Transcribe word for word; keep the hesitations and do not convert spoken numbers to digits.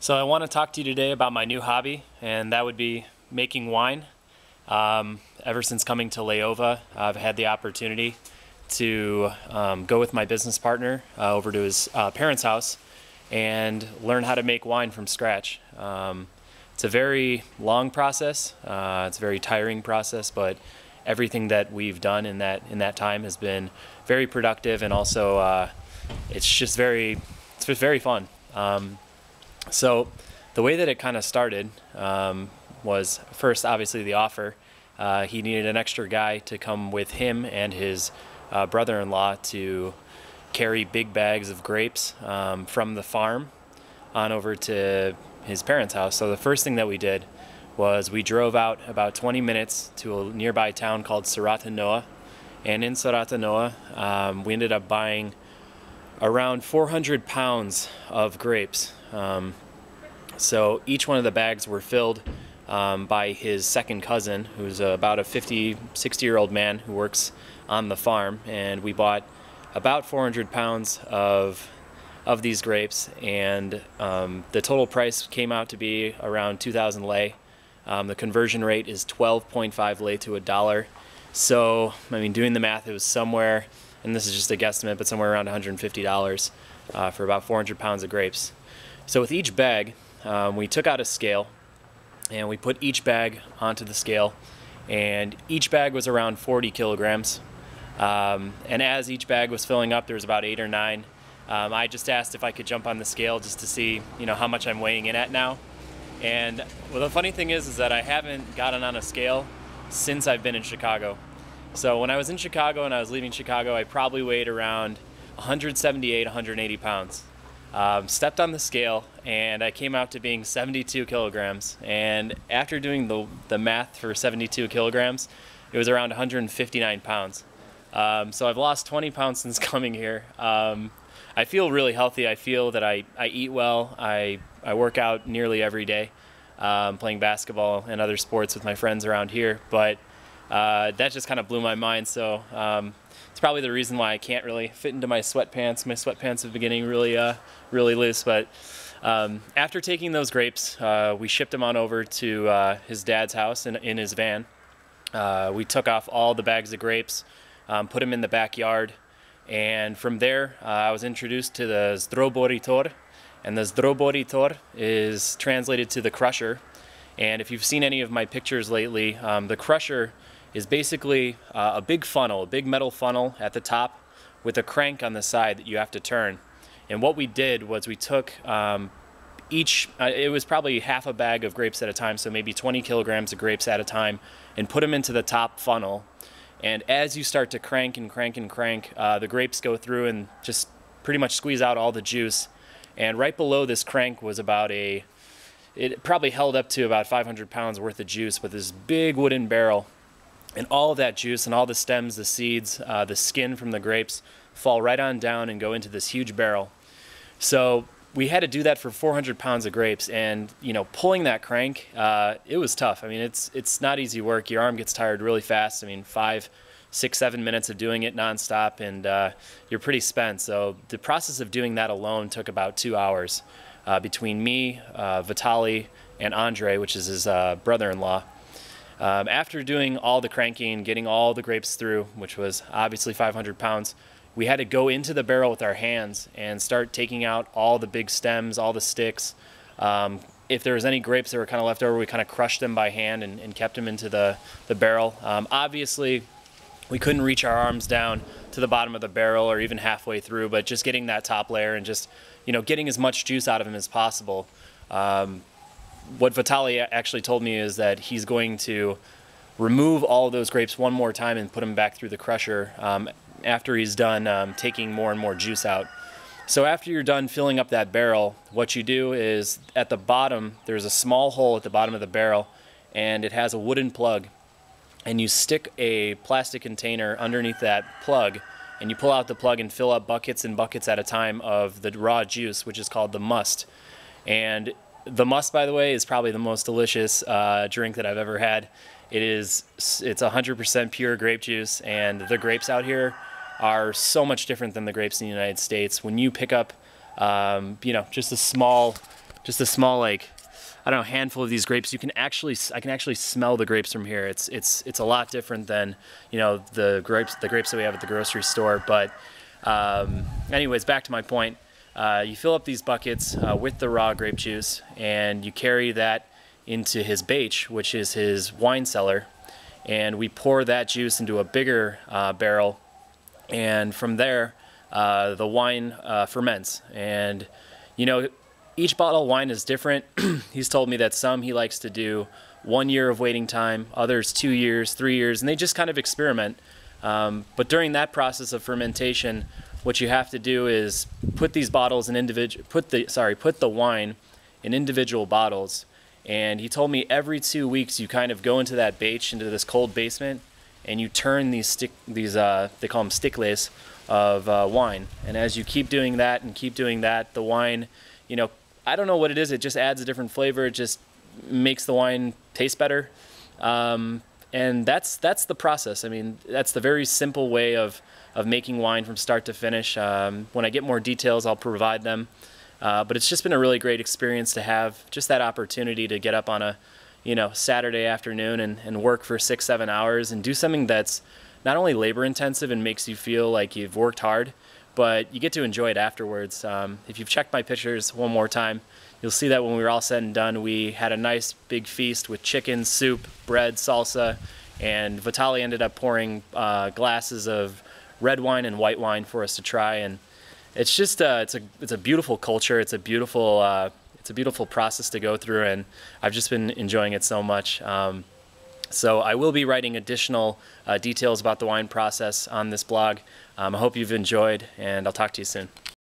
So I want to talk to you today about my new hobby, and that would be making wine. Um, ever since coming to Leova, I've had the opportunity to um, go with my business partner uh, over to his uh, parents' house and learn how to make wine from scratch. Um, it's a very long process. Uh, it's a very tiring process, but everything that we've done in that in that time has been very productive, and also uh, it's just very it's just very fun. Um, So the way that it kind of started um, was first, obviously, the offer. Uh, he needed an extra guy to come with him and his uh, brother-in-law to carry big bags of grapes um, from the farm on over to his parents' house. So the first thing that we did was we drove out about twenty minutes to a nearby town called Saratanoa. And in Saratanoa, um, we ended up buying around four hundred pounds of grapes. Um, so each one of the bags were filled um, by his second cousin, who's about a fifty, sixty year old man who works on the farm. And we bought about four hundred pounds of, of these grapes. And um, the total price came out to be around two thousand lei. Um, the conversion rate is twelve point five lei to a dollar. So, I mean, doing the math, it was somewhere, and this is just a guesstimate, but somewhere around one hundred fifty dollars uh, for about four hundred pounds of grapes. So with each bag, um, we took out a scale and we put each bag onto the scale, and each bag was around forty kilograms. Um, and as each bag was filling up, there was about eight or nine. Um, I just asked if I could jump on the scale just to see, you know, how much I'm weighing in at now. And well, the funny thing is, is that I haven't gotten on a scale since I've been in Chicago. So when I was in Chicago and I was leaving Chicago, I probably weighed around one seventy-eight, one eighty pounds. Um, stepped on the scale and I came out to being seventy-two kilograms, and after doing the, the math for seventy-two kilograms, it was around one hundred fifty-nine pounds. Um, so I've lost twenty pounds since coming here. Um, I feel really healthy. I feel that I, I eat well. I, I work out nearly every day, um, playing basketball and other sports with my friends around here, but uh, that just kind of blew my mind. So um, it's probably the reason why I can't really fit into my sweatpants. My sweatpants have been getting really, uh, really loose. But um, after taking those grapes, uh, we shipped them on over to uh, his dad's house in, in his van. Uh, we took off all the bags of grapes, um, put them in the backyard. And from there, uh, I was introduced to the zdrobitor. And the zdrobitor is translated to the crusher. And if you've seen any of my pictures lately, um, the crusher is basically uh, a big funnel, a big metal funnel at the top with a crank on the side that you have to turn. And what we did was we took um, each, uh, it was probably half a bag of grapes at a time, so maybe twenty kilograms of grapes at a time, and put them into the top funnel. And as you start to crank and crank and crank, uh, the grapes go through and just pretty much squeeze out all the juice. And right below this crank was about a, it probably held up to about five hundred pounds worth of juice with this big wooden barrel. And all of that juice and all the stems, the seeds, uh, the skin from the grapes fall right on down and go into this huge barrel. So we had to do that for four hundred pounds of grapes, and you know, pulling that crank, uh, it was tough. I mean, it's it's not easy work. Your arm gets tired really fast. I mean, five, six, seven minutes of doing it nonstop, and uh, you're pretty spent. So the process of doing that alone took about two hours uh, between me, uh, Vitalie, and Andre, which is his uh, brother-in-law. Um, after doing all the cranking, getting all the grapes through, which was obviously five hundred pounds, we had to go into the barrel with our hands and start taking out all the big stems, all the sticks. Um, if there was any grapes that were kind of left over, we kind of crushed them by hand and, and kept them into the, the barrel. Um, obviously, we couldn't reach our arms down to the bottom of the barrel or even halfway through, but just getting that top layer and just, you know, getting as much juice out of them as possible. Um, What Vitalie actually told me is that he's going to remove all of those grapes one more time and put them back through the crusher um, after he's done um, taking more and more juice out. So after you're done filling up that barrel, what you do is at the bottom, there's a small hole at the bottom of the barrel, and it has a wooden plug. And you stick a plastic container underneath that plug, and you pull out the plug and fill up buckets and buckets at a time of the raw juice, which is called the must. And the must, by the way, is probably the most delicious uh, drink that I've ever had. It is, it's one hundred percent pure grape juice, and the grapes out here are so much different than the grapes in the United States. When you pick up, um, you know, just a small, just a small, like, I don't know, handful of these grapes. You can actually, I can actually smell the grapes from here. It's it's it's a lot different than, you know, the grapes the grapes that we have at the grocery store. But um, anyways, back to my point. Uh, you fill up these buckets uh, with the raw grape juice, and you carry that into his beiche, which is his wine cellar, and we pour that juice into a bigger uh, barrel, and from there uh, the wine uh, ferments. And you know, each bottle of wine is different. He's told me that some he likes to do one year of waiting time, others two years, three years, and they just kind of experiment. Um, but during that process of fermentation, what you have to do is put these bottles in individual, put the sorry, put the wine in individual bottles. And he told me every two weeks you kind of go into that beiche, into this cold basement, and you turn these stick, these uh, they call them sticles of uh, wine. And as you keep doing that and keep doing that, the wine, you know, I don't know what it is. It just adds a different flavor. It just makes the wine taste better. Um, and that's that's the process. I mean, that's the very simple way of, of making wine from start to finish. Um, when I get more details, I'll provide them. Uh, but it's just been a really great experience to have just that opportunity to get up on a, you know, Saturday afternoon and, and work for six, seven hours and do something that's not only labor intensive and makes you feel like you've worked hard, but you get to enjoy it afterwards. Um, if you've checked my pictures one more time, you'll see that when we were all said and done, we had a nice big feast with chicken, soup, bread, salsa, and Vitalie ended up pouring uh, glasses of red wine and white wine for us to try. And it's just uh, it's a it's a beautiful culture. It's a beautiful uh, it's a beautiful process to go through, and I've just been enjoying it so much. Um, So I will be writing additional uh, details about the wine process on this blog. Um, I hope you've enjoyed, and I'll talk to you soon.